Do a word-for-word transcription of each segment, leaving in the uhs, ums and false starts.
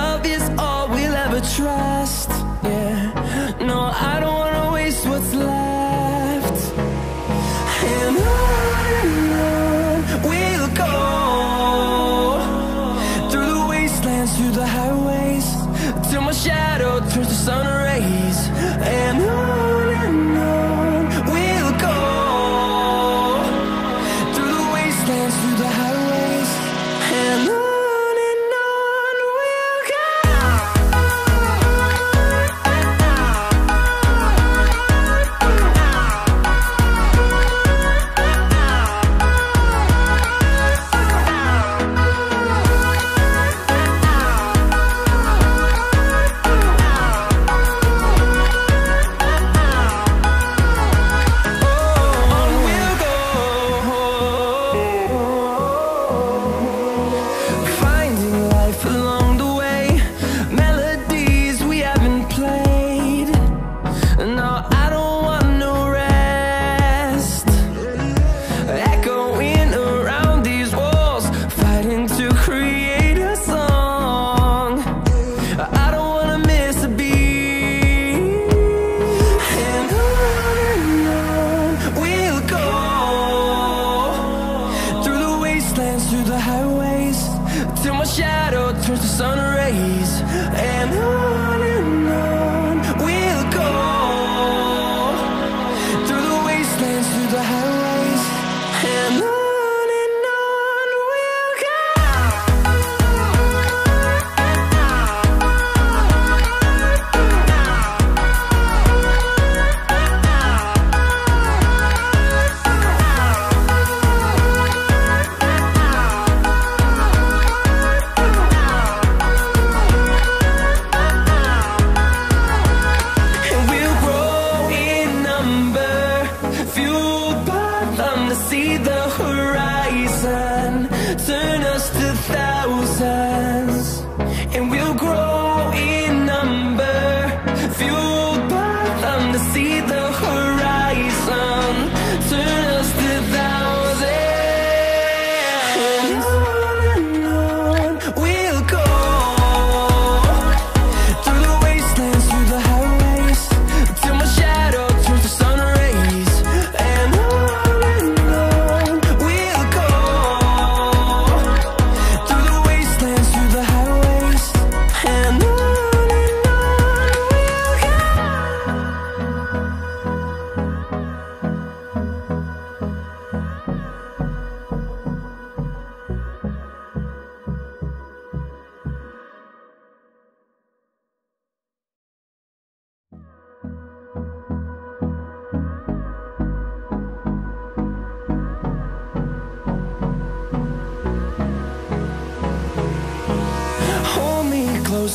love is all we'll ever trust. Yeah, no, I don't wanna waste what's left. And on and on we'll go, through the wastelands, through the highways, till my shadow turns to sun rays. And on and on we'll go, through the wastelands, through the highways, and on. Through the highways, till my shadow turns to sun rays, and on and on we'll go, through the wastelands, through the highways, and on. See the horizon, turn us to thousands, and we'll grow in number, fueled by them to see the horizon, turn us to thousands. And on and on we'll go, through the wastelands, through the highways, till my shadow turns to sun rays. And on close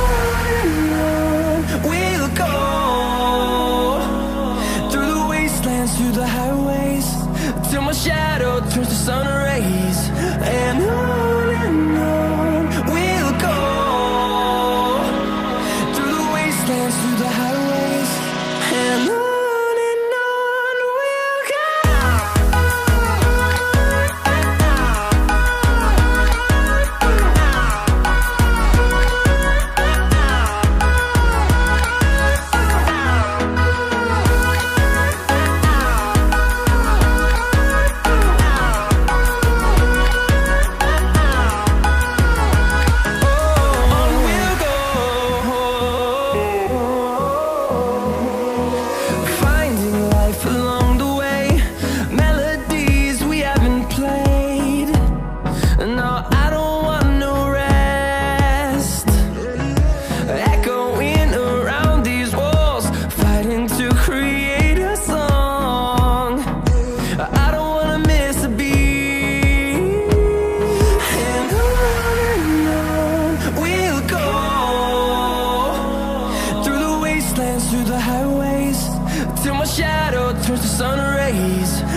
on and on we'll go, through the wastelands, through the highways, till my shadow turns to sun rays, and on and on we'll go, through the wastelands, through the highways, and on and on we'll go. through the highways till my shadow turns to sun rays.